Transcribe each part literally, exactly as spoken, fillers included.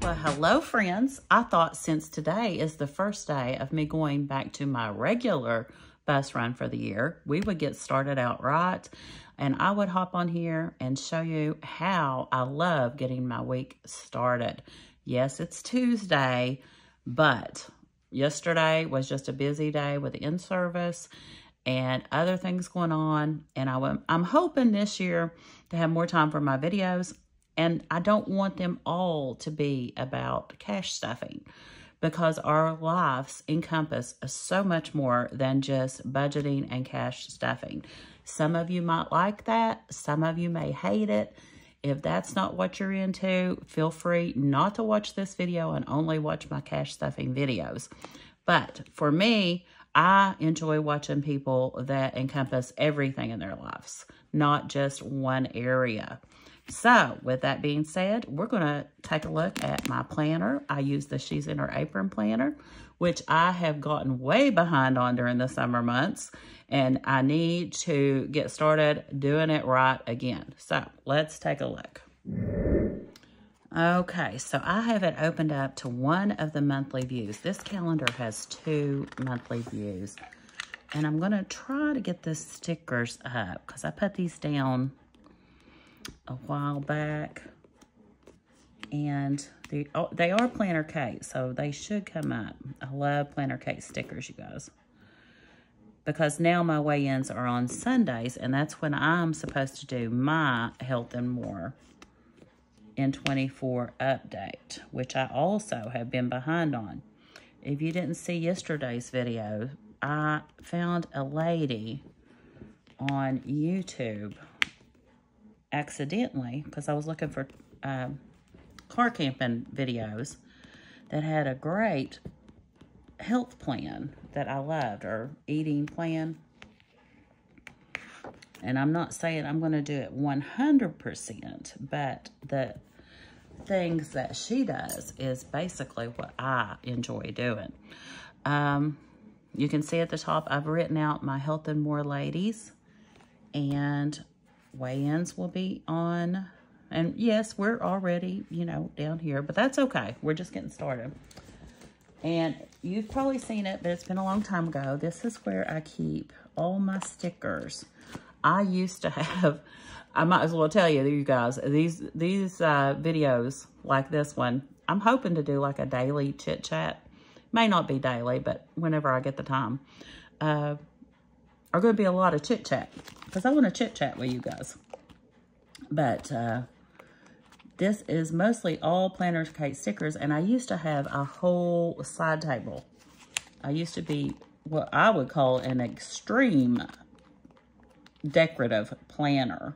Well, hello friends. I thought since today is the first day of me going back to my regular bus run for the year, we would get started out right, and I would hop on here and show you how I love getting my week started. Yes, it's Tuesday, but yesterday was just a busy day with in-service and other things going on, and I I'm hoping this year to have more time for my videos, and I don't want them all to be about cash stuffing, because our lives encompass so much more than just budgeting and cash stuffing. Some of you might like that. Some of you may hate it. If that's not what you're into, feel free not to watch this video and only watch my cash stuffing videos. But for me, I enjoy watching people that encompass everything in their lives, not just one area. So, with that being said, we're going to take a look at my planner. I use the She's In Her Apron Planner, which I have gotten way behind on during the summer months, and I need to get started doing it right again. So, let's take a look. Okay, so I have it opened up to one of the monthly views. This calendar has two monthly views, and I'm going to try to get the stickers up because I put these down a while back, and they, oh, they are Planner Kate, so they should come up. I love Planner Kate stickers, you guys, because now my weigh-ins are on Sundays, and that's when I'm supposed to do my Health and More in twenty-four update, which I also have been behind on. If you didn't see yesterday's video, I found a lady on YouTube accidentally, because I was looking for uh, car camping videos, that had a great health plan that I loved, or eating plan. And I'm not saying I'm going to do it one hundred percent, but the things that she does is basically what I enjoy doing. Um, you can see at the top, I've written out my Health and More ladies, and weigh-ins will be on, and yes, we're already, you know, down here, but that's okay. We're just getting started. And you've probably seen it, but it's been a long time ago. This is where I keep all my stickers. I used to have, I might as well tell you, you guys, these, these uh, videos like this one, I'm hoping to do like a daily chit-chat. May not be daily, but whenever I get the time. Uh, are going to be a lot of chit-chat, because I want to chit-chat with you guys. But uh, this is mostly all Planner Kate stickers, and I used to have a whole side table. I used to be what I would call an extreme decorative planner.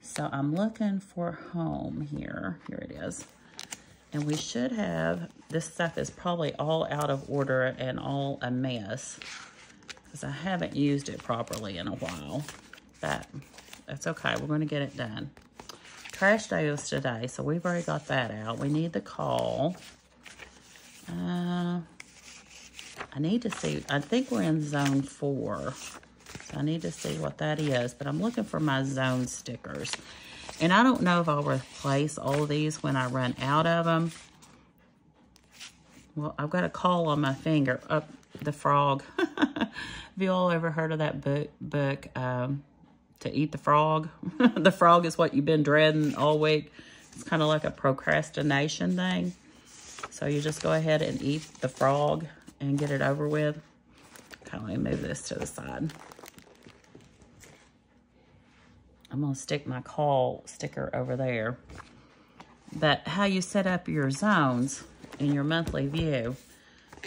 So I'm looking for home here. Here it is. And we should have, this stuff is probably all out of order and all a mess, because I haven't used it properly in a while. But that's okay. We're going to get it done. Trash day is today, so we've already got that out. We need the call. Uh, I need to see. I think we're in zone four. So I need to see what that is. But I'm looking for my zone stickers. And I don't know if I'll replace all of these when I run out of them. Well, I've got a call on my finger. Up oh, the frog. Have you all ever heard of that book, book um, To Eat the Frog? The frog is what you've been dreading all week. It's kind of like a procrastination thing. So you just go ahead and eat the frog and get it over with. Okay, let me move this to the side. I'm going to stick my call sticker over there. But how you set up your zones in your monthly view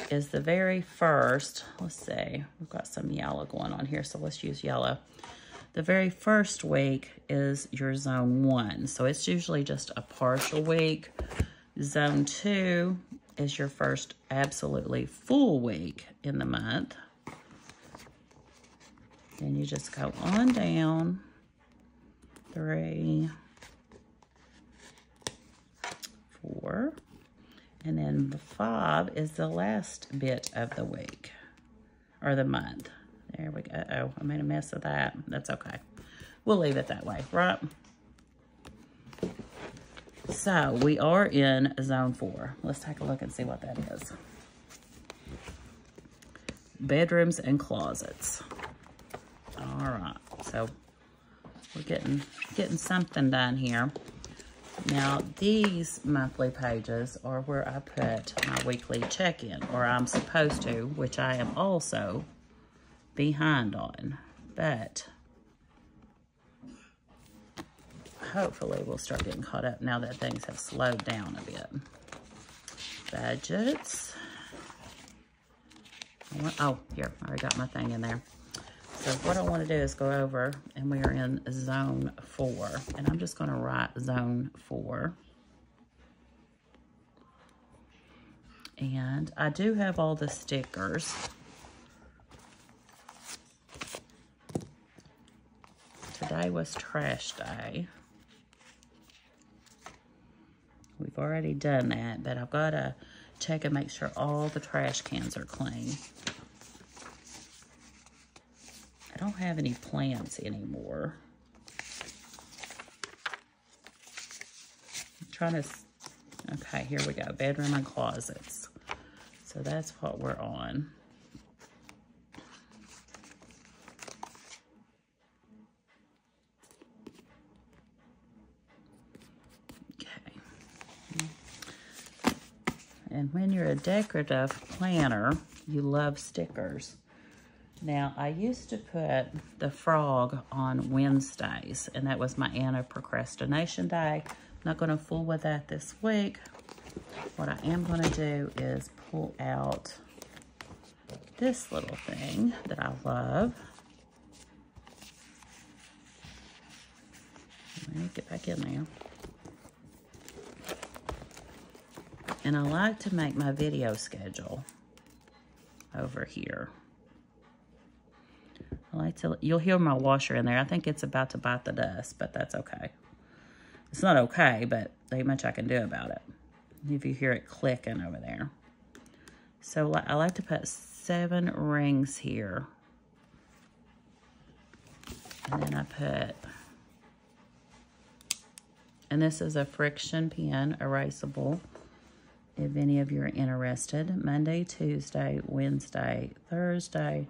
is the very first, let's see, we've got some yellow going on here, so let's use yellow. The very first week is your zone one, so it's usually just a partial week. Zone two is your first absolutely full week in the month. Then you just go on down, three, four, and then the five is the last bit of the week, or the month. There we go. Uh-oh, I made a mess of that. That's okay. We'll leave it that way, right? So we are in zone four. Let's take a look and see what that is. Bedrooms and closets. All right, so we're getting getting something done here. Now, these monthly pages are where I put my weekly check-in, or I'm supposed to, which I am also behind on. But hopefully we'll start getting caught up now that things have slowed down a bit. Budgets. Oh, here, I already got my thing in there. So what I want to do is go over, and we are in zone four, and I'm just going to write zone four. And I do have all the stickers. Today was trash day. We've already done that, but I've got to check and make sure all the trash cans are clean. I don't have any plants anymore. I'm trying to, okay, here we go, bedroom and closets. So that's what we're on. And when you're a decorative planner, you love stickers. Now, I used to put the frog on Wednesdays, and that was my anti-procrastination day. I'm not going to fool with that this week. What I am going to do is pull out this little thing that I love. Let me get back in there. And I like to make my video schedule over here. I like to, you'll hear my washer in there. I think it's about to bite the dust, but that's okay. It's not okay, but there ain't much I can do about it. If you hear it clicking over there. So I like to put seven rings here. And then I put, and this is a friction pen, erasable. If any of you are interested, Monday, Tuesday, Wednesday, Thursday,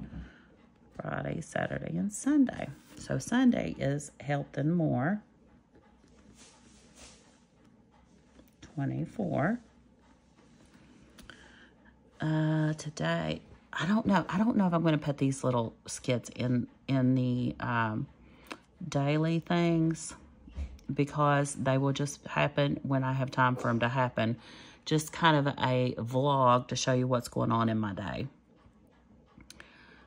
Friday, Saturday, and Sunday. So Sunday is Health and More, twenty-four. Uh, today, I don't know. I don't know if I'm going to put these little skits in, in the um, daily things, because they will just happen when I have time for them to happen. Just kind of a vlog to show you what's going on in my day.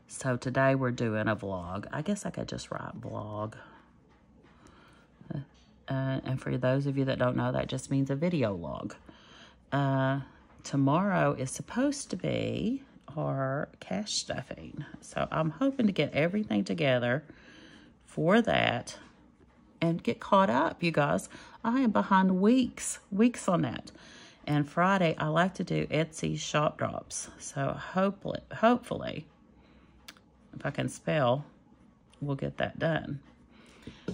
So today we're doing a vlog. I guess I could just write vlog. Uh, and for those of you that don't know, that just means a video log. Uh, tomorrow is supposed to be our cash stuffing. So I'm hoping to get everything together for that and get caught up, you guys. I am behind weeks, weeks on that. And Friday, I like to do Etsy shop drops. So hopefully, hopefully, if I can spell, we'll get that done.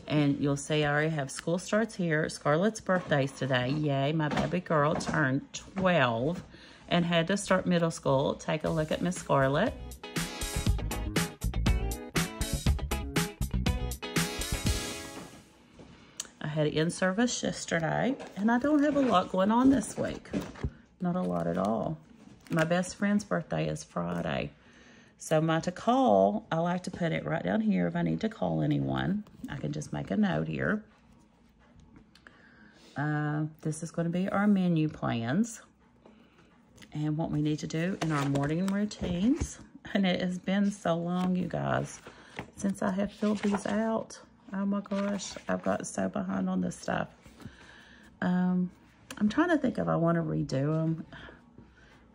And you'll see I already have school starts here. Scarlett's birthday's today. Yay, my baby girl turned twelve and had to start middle school. Take a look at Miss Scarlett. Had in-service yesterday, and I don't have a lot going on this week. Not a lot at all. My best friend's birthday is Friday. So my to call, I like to put it right down here if I need to call anyone. I can just make a note here. Uh, this is going to be our menu plans and what we need to do in our morning routines. And it has been so long, you guys, since I have filled these out. Oh my gosh, I've got so behind on this stuff. Um, I'm trying to think if I want to redo them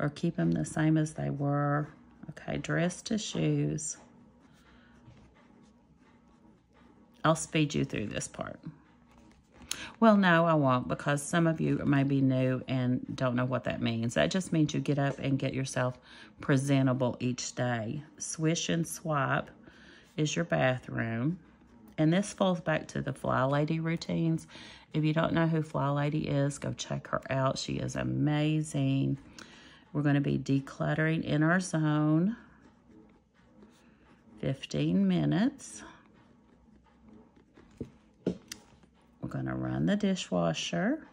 or keep them the same as they were. Okay, dress to shoes. I'll speed you through this part. Well, no, I won't, because some of you may be new and don't know what that means. That just means you get up and get yourself presentable each day. Swish and swipe is your bathroom. And this falls back to the Fly Lady routines. If you don't know who Fly Lady is, go check her out. She is amazing. We're going to be decluttering in our zone. fifteen minutes. We're going to run the dishwasher.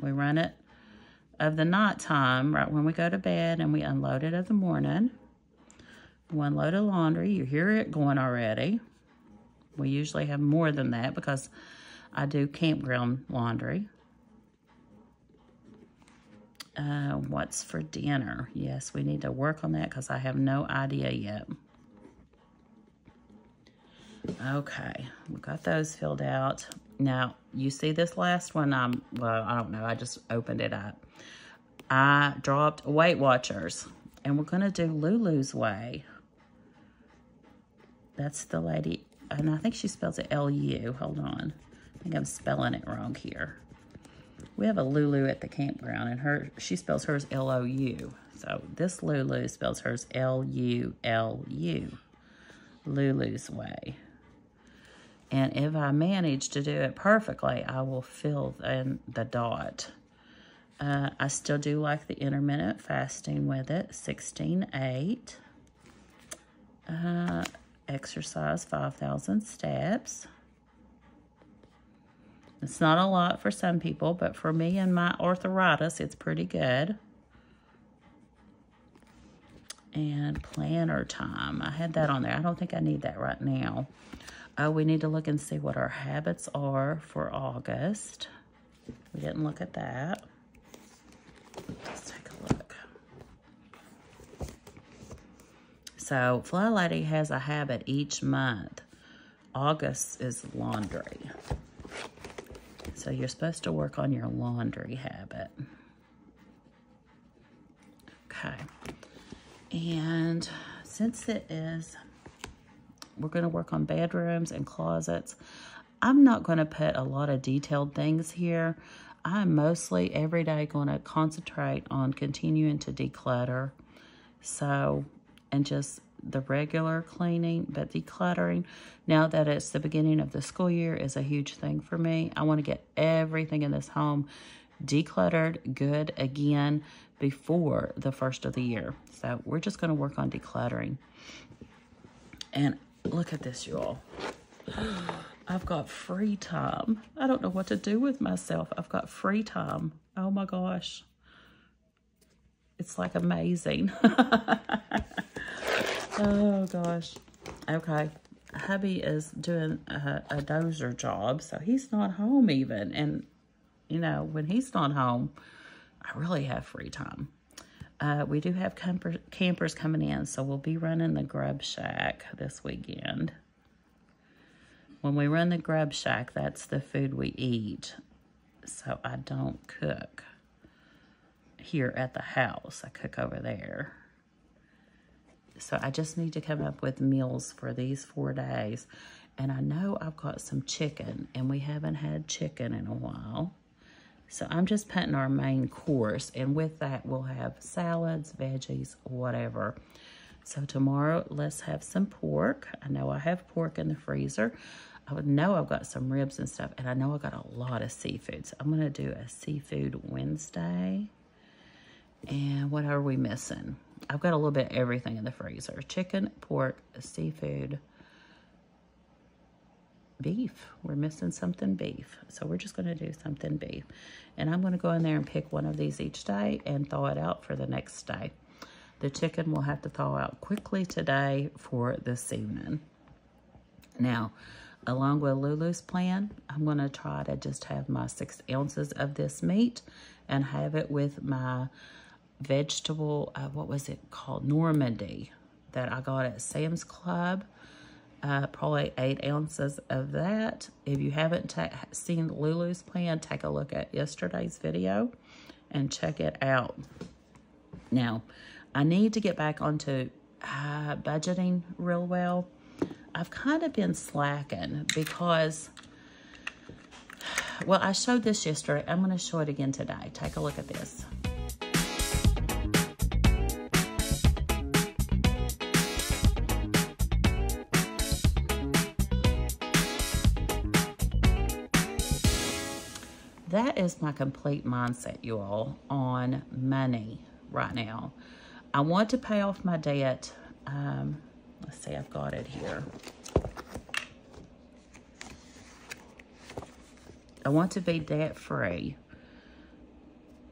We run it of the nighttime, right when we go to bed, and we unload it of the morning. One load of laundry, you hear it going already. We usually have more than that because I do campground laundry. Uh, what's for dinner? Yes, we need to work on that because I have no idea yet. Okay, we got those filled out. Now, you see this last one? I'm, well, I don't know. I just opened it up. I dropped Weight Watchers, and we're going to do Lulu's Way. That's the lady, and I think she spells it L U. Hold on. I think I'm spelling it wrong here. We have a Lulu at the campground, and her she spells hers L O U. So this Lulu spells hers L U L U. Lulu's Way. And if I manage to do it perfectly, I will fill in the dot. Uh, I still do like the intermittent fasting with it, sixteen eight. Uh, exercise five thousand steps. It's not a lot for some people, but for me and my arthritis, it's pretty good. And planner time. I had that on there. I don't think I need that right now. Oh, we need to look and see what our habits are for August. We didn't look at that. Let's take a look. So, Fly Lady has a habit each month. August is laundry. So, you're supposed to work on your laundry habit. Okay. And since it is... We're going to work on bedrooms and closets. I'm not going to put a lot of detailed things here. I'm mostly every day going to concentrate on continuing to declutter. So, and just the regular cleaning, but decluttering, now that it's the beginning of the school year, is a huge thing for me. I want to get everything in this home decluttered good again before the first of the year. So we're just going to work on decluttering. And look at this, y'all. I've got free time. I don't know what to do with myself. I've got free time. Oh my gosh. It's like amazing. Oh gosh. Okay. Hubby is doing a, a dozer job, so he's not home even. And, you know, when he's not home, I really have free time. Uh, we do have camper, campers coming in, so we'll be running the grub shack this weekend. When we run the grub shack, that's the food we eat. So I don't cook here at the house. I cook over there. So I just need to come up with meals for these four days. And I know I've got some chicken, and we haven't had chicken in a while. So I'm just putting our main course, and with that we'll have salads, veggies, whatever. So tomorrow, let's have some pork. I know I have pork in the freezer. I know I've got some ribs and stuff, and I know I've got a lot of seafood. So I'm gonna do a seafood Wednesday. And what are we missing? I've got a little bit of everything in the freezer. Chicken, pork, seafood, beef. We're missing something beef. So we're just going to do something beef. And I'm going to go in there and pick one of these each day and thaw it out for the next day. The chicken will have to thaw out quickly today for this evening. Now, along with Lulu's plan, I'm going to try to just have my six ounces of this meat and have it with my vegetable, uh, what was it called? Normandy, that I got at Sam's Club. Uh, probably eight ounces of that. If you haven't seen Lulu's plan, take a look at yesterday's video and check it out. Now, I need to get back onto uh, budgeting real well. I've kind of been slacking because, well, I showed this yesterday. I'm going to show it again today. Take a look at this. that is my complete mindset, you all, on money right now. I want to pay off my debt. Um, let's see, I've got it here. I want to be debt-free,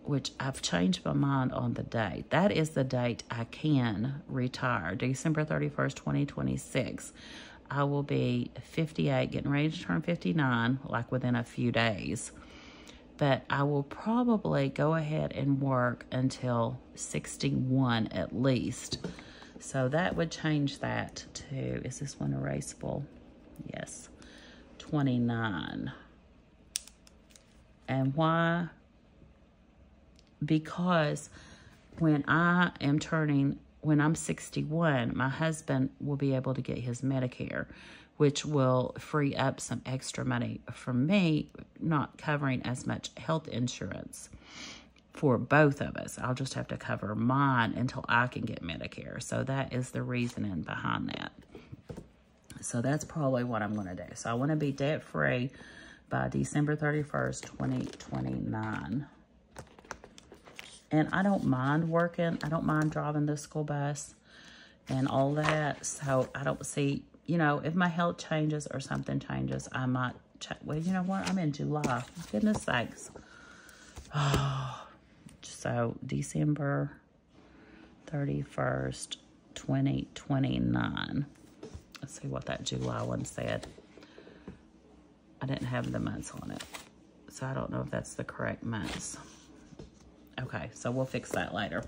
which I've changed my mind on the date. That is the date I can retire, December thirty-first, twenty twenty-six. I will be fifty-eight, getting ready to turn fifty-nine, like within a few days. But I will probably go ahead and work until sixty-one at least. So that would change that to, is this one erasable? Yes, twenty-nine. And why? Because when I am turning, when I'm sixty-one, my husband will be able to get his Medicare, which will free up some extra money for me, not covering as much health insurance for both of us. I'll just have to cover mine until I can get Medicare. So that is the reasoning behind that. So that's probably what I'm going to do. So I want to be debt-free by December thirty-first, twenty twenty-nine. And I don't mind working. I don't mind driving the school bus and all that. So I don't see, you know, if my health changes or something changes, I might, ch well, you know what? I'm in July. Goodness sakes. Oh, so December thirty-first, twenty twenty-nine. Let's see what that July one said. I didn't have the months on it. So I don't know if that's the correct months. Okay, so we'll fix that later.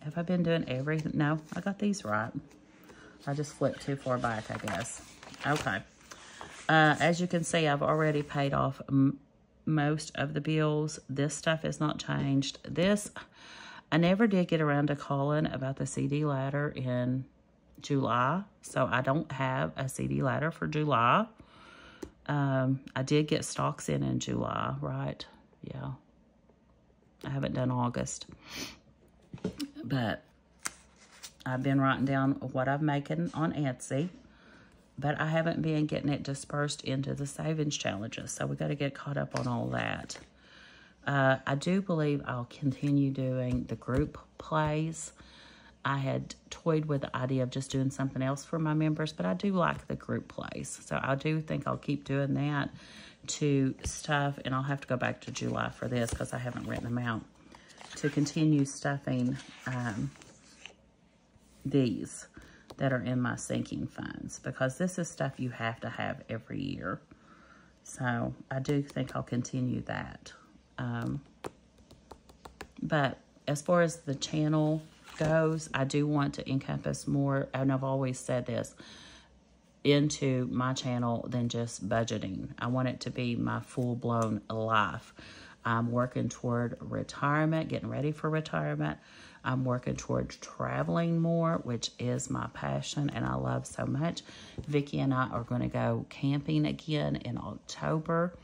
Have I been doing everything? No, I got these right. I just flipped too far back, I guess. Okay. Uh, as you can see, I've already paid off m most of the bills. This stuff is not changed. This, I never did get around to calling about the C D ladder in July. So I don't have a C D ladder for July. Um, I did get stocks in in July, right? Yeah. I haven't done August, but I've been writing down what I'm making on Etsy, but I haven't been getting it dispersed into the savings challenges. So we got to get caught up on all that. Uh, I do believe I'll continue doing the group plays. I had toyed with the idea of just doing something else for my members, but I do like the group plays. So I do think I'll keep doing that to stuff, and I'll have to go back to July for this because I haven't written them out, to continue stuffing um, these that are in my sinking funds, because this is stuff you have to have every year. So I do think I'll continue that. Um, but as far as the channel goes, I do want to encompass more, and I've always said this, into my channel than just budgeting. I want it to be my full-blown life. I'm working toward retirement, getting ready for retirement. I'm working toward traveling more, which is my passion and I love so much. Vicki and I are going to go camping again in October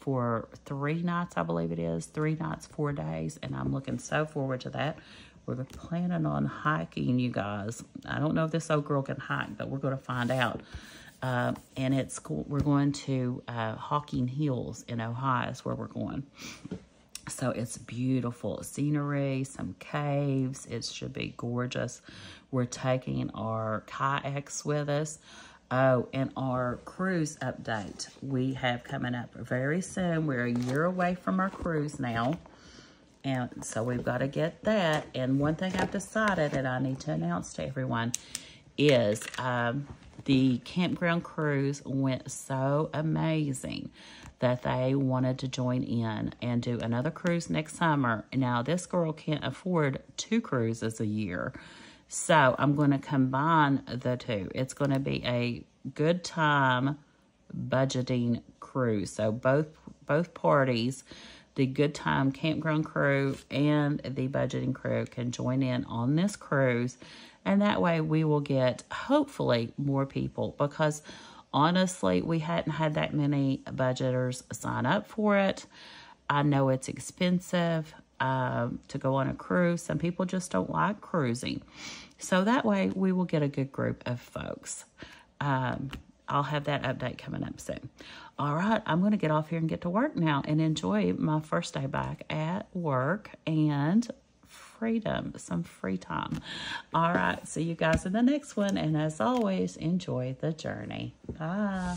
for three nights, I believe it is. Three nights, four days, and I'm looking so forward to that. We're planning on hiking, you guys. I don't know if this old girl can hike, but we're going to find out. Uh, and it's cool. We're going to uh, Hocking Hills in Ohio is where we're going. So it's beautiful scenery, some caves. It should be gorgeous. We're taking our kayaks with us. Oh, and our cruise update we have coming up very soon. We're a year away from our cruise now. And so we've got to get that. And one thing I've decided that I need to announce to everyone is um, the campground cruise went so amazing that they wanted to join in and do another cruise next summer. Now, this girl can't afford two cruises a year. So I'm going to combine the two. It's going to be a good time budgeting cruise. So both, both parties, the Good Time Campground crew and the budgeting crew, can join in on this cruise. And that way we will get, hopefully, more people, because honestly, we hadn't had that many budgeters sign up for it. I know it's expensive um, to go on a cruise. Some people just don't like cruising. So that way we will get a good group of folks. Um, I'll have that update coming up soon. All right, I'm going to get off here and get to work now and enjoy my first day back at work and freedom, some free time. All right, see you guys in the next one. And as always, enjoy the journey. Bye.